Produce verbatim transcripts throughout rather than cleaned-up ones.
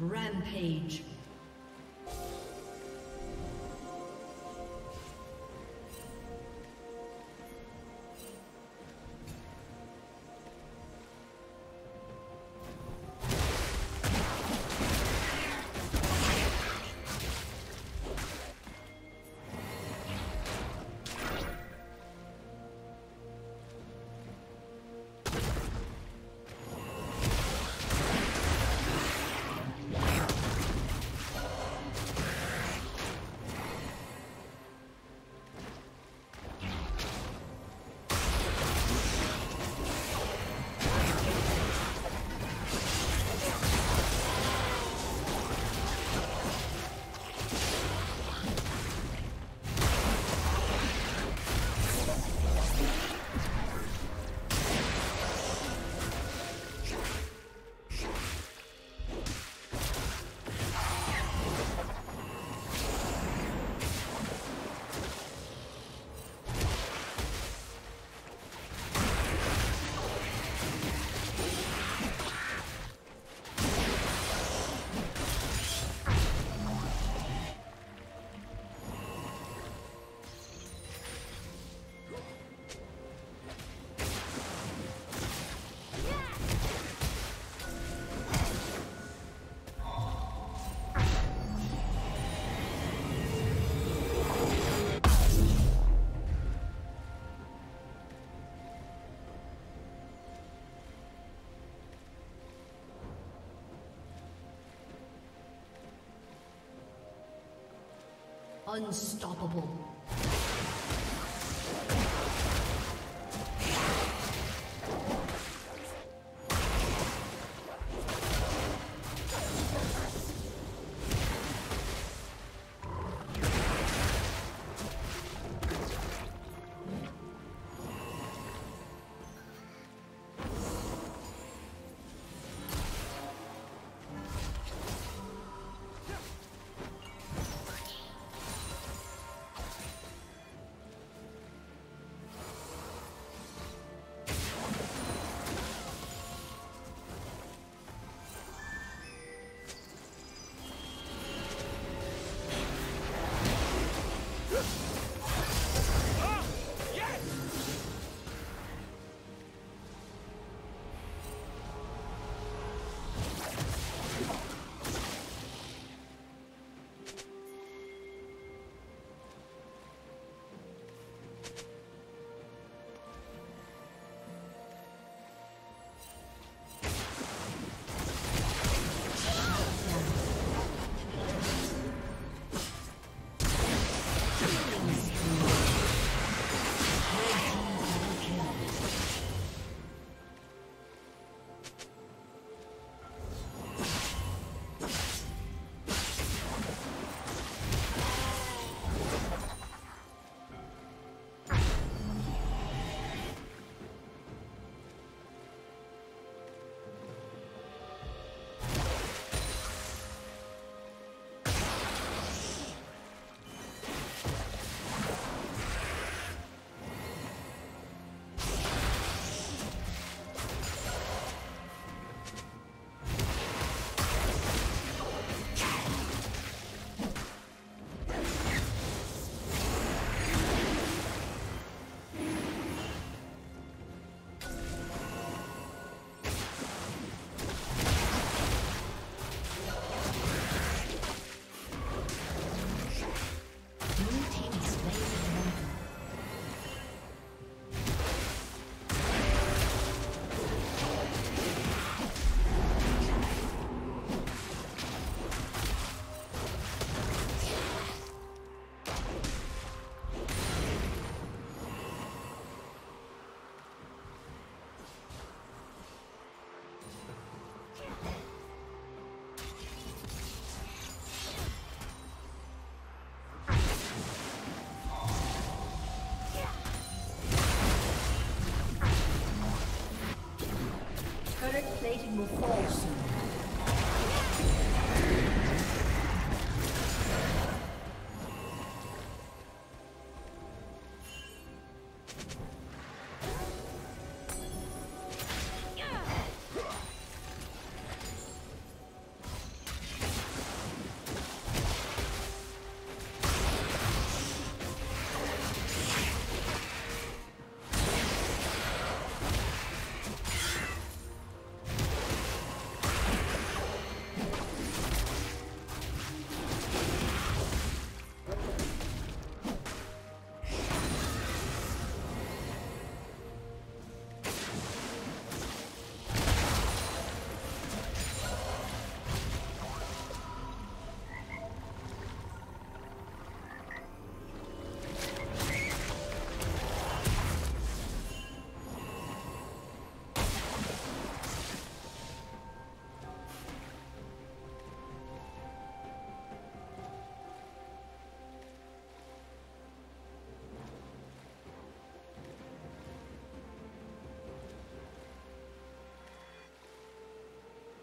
Rampage. Unstoppable. Plating will fall soon.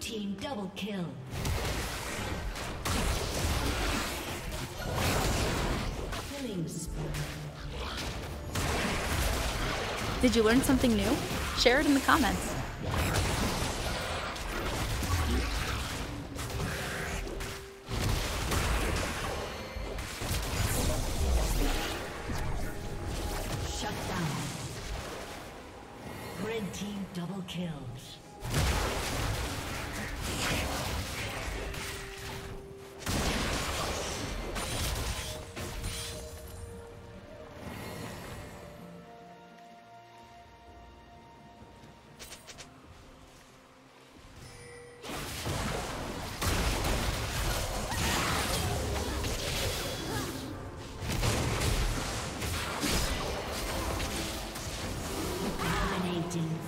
Team double kill. Killing spree. Did you learn something new? Share it in the comments. Shut down. Red team double kills. Dominating.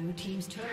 Blue team's turret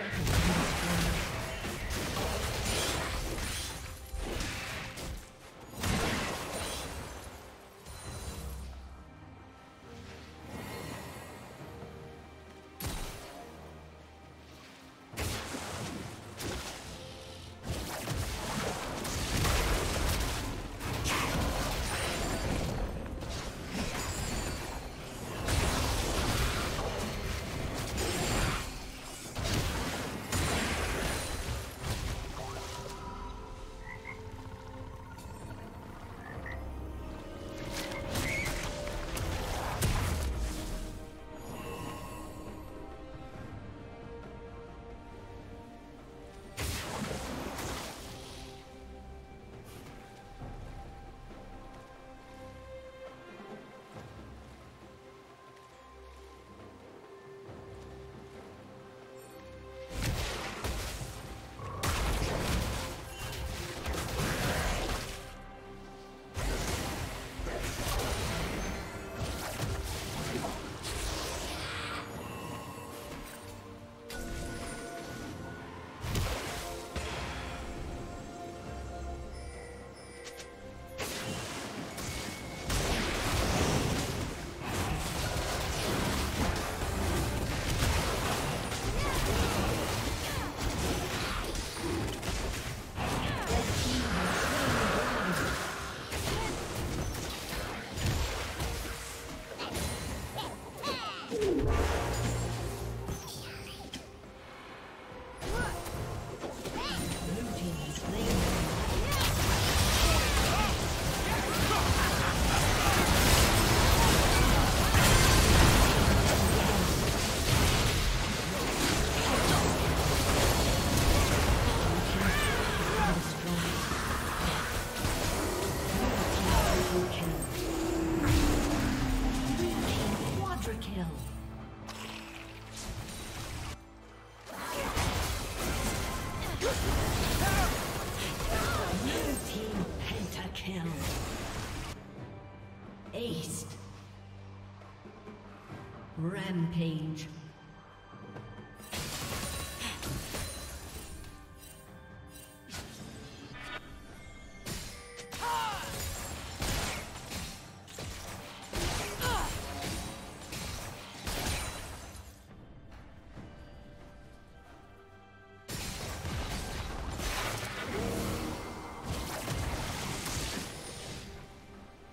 Rampage.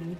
Blue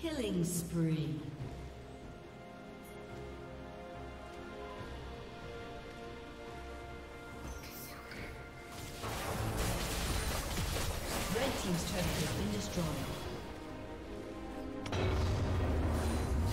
Killing spree. Red team's turret has been destroyed.